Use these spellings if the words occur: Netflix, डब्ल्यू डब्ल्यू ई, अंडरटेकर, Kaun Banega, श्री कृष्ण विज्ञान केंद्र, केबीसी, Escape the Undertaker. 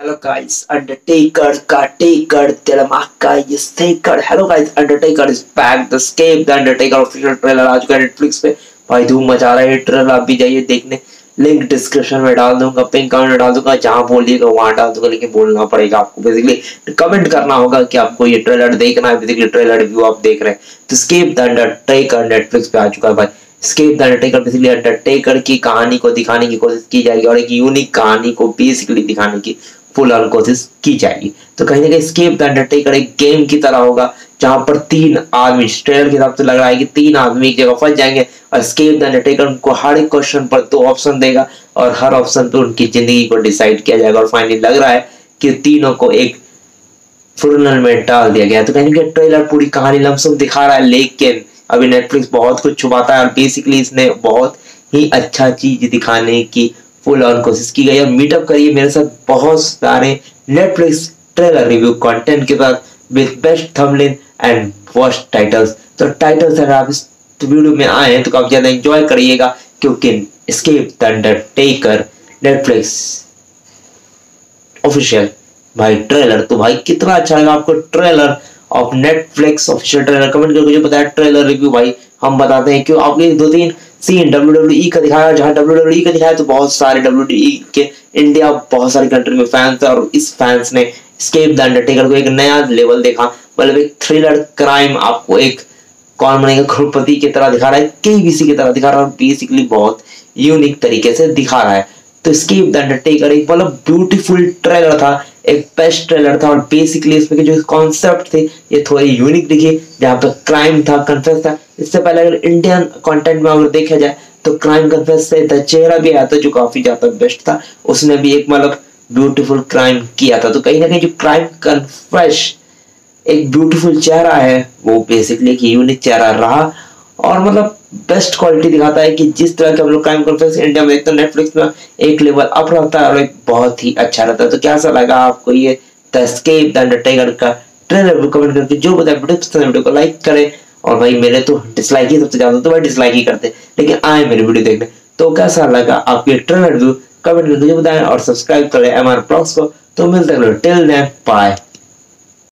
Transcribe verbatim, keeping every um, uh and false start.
Hello guys, अंडरटेकर का taker तिलमाक का ये स्टेकर। Hello guys, अंडरटेकर is back. The escape the अंडरटेकर official trailer आ चुका है नेटफ्लिक्स पे। भाई धूम मचा रहा है ट्रेलर, आप भी जाइए देखने। लिंक डिस्क्रिप्शन में डाल दूंगा, पिन कमेंट में डाल दूंगा, जहाँ बोलिएगा वहाँ डाल दूंगा, लेकिन बोलना पड़ेगा आपको। बेसिकली कमेंट करना होगा कि आपको ये ट्रेलर देखना है। बेसिकली ट्रेलर रिव्यू आप देख रहे हैं। तो स्केप द अंडरटेकर नेटफ्लिक्स पे आ चुका है भाई। Escape the अंडरटेकर basically अंडरटेकर की कहानी को दिखाने की कोशिश की जाएगी और एक यूनिक कहानी को बेसिकली दिखाने की फुल ऑन कोशिश की जाएगी। तो कहीं ना कहीं स्केप द अंडरटेकर एक गेम की तरह होगा, जहां पर तीन आदमी, ट्रेलर के हिसाब से लग रहा है कि तीन आदमी एक जगह फंस जाएंगे और स्केप द अंडरटेकर उनको हर एक क्वेश्चन पर दो ऑप्शन देगा और हर ऑप्शन पर उनकी जिंदगी को डिसाइड किया जाएगा। और फाइनली लग रहा है कि तीनों को एक फुनल में डाल दिया गया। तो कहीं ना कहीं ट्रेलर पूरी कहानी लमसम दिखा रहा है, लेकिन अभी नेटफ्लिक्स बहुत कुछ छुपाता है और बेसिकली इसने बहुत ही अच्छा चीज दिखाने की फुल ऑन कोशिश की गई। और मीटअप करिए मेरे साथ बहुत सारे नेटफ्लिक्स ट्रेलर रिव्यू कंटेंट के साथ with best thumbnail and worst titles. तो टाइटल्स अगर आप इस वीडियो में आए हैं तो आप ज्यादा एंजॉय करिएगा, क्योंकि escape the अंडरटेकर Netflix official भाई ट्रेलर तो भाई कितना अच्छा लगा आपको trailer of Netflix official trailer. Comment करके मुझे बताया ट्रेलर रिव्यू भाई हम बताते हैं, क्यों आपने दो तीन सीन डब्ल्यू डब्ल्यू ई का दिखाया। जहां डब्ल्यू डब्ल्यू ई का दिखाया तो बहुत सारे डब्ल्यू डब्ल्यू ई के इंडिया बहुत सारी कंट्री में फैंस थे और इस फैंस ने एस्केप द अंडरटेकर को एक नया लेवल देखा। मतलब एक थ्रिलर क्राइम आपको एक कौन बनेगा करोड़पति की तरह दिखा रहा है, केबीसी की तरह दिखा रहा है और बेसिकली बहुत यूनिक तरीके से दिखा रहा है। तो एस्केप द अंडरटेकर एक मतलब ब्यूटीफुल ट्रेलर था, एक बेस्ट ट्रेलर था। और बेसिकली इसमें के जो कॉन्सेप्ट थे ये थोड़े यूनिक दिखे, जहाँ पर क्राइम था, कन्फेस था। इससे पहले अगर इंडियन कंटेंट में अगर देखा जाए तो क्राइम कन्फेस से द चेहरा भी आया था जो काफी ज्यादा बेस्ट था। उसने भी एक मतलब ब्यूटीफुल क्राइम किया था। तो कहीं ना कहीं जो क्राइम कन्फेस एक ब्यूटीफुल चेहरा है, वो बेसिकली एक यूनिक चेहरा रहा और मतलब बेस्ट क्वालिटी दिखाता है कि जिस तरह के हम लोग क्राइम कन्फेस इंडिया में देखते हैं, नेटफ्लिक्स में एक लेवल अप रहता है और एक बहुत ही अच्छा रहता है। तो कैसा लगा आपको ये द एस्केप द अंडरटेकर का ट्रेलर? कमेंट करके जो बताए, वीडियो को लाइक करें। और भाई मेरे तो डिसलाइक ही सबसे ज्यादा, तो भाई डिसलाइक ही करते, लेकिन आए मेरी वीडियो देखने। तो कैसा लगा आपके ट्रेलर रिव्यू? कमेंट करके बताएं और सब्सक्राइब करें एम आर ब्लॉग्स को। तो मिलते हैं, टिल देन, बाय।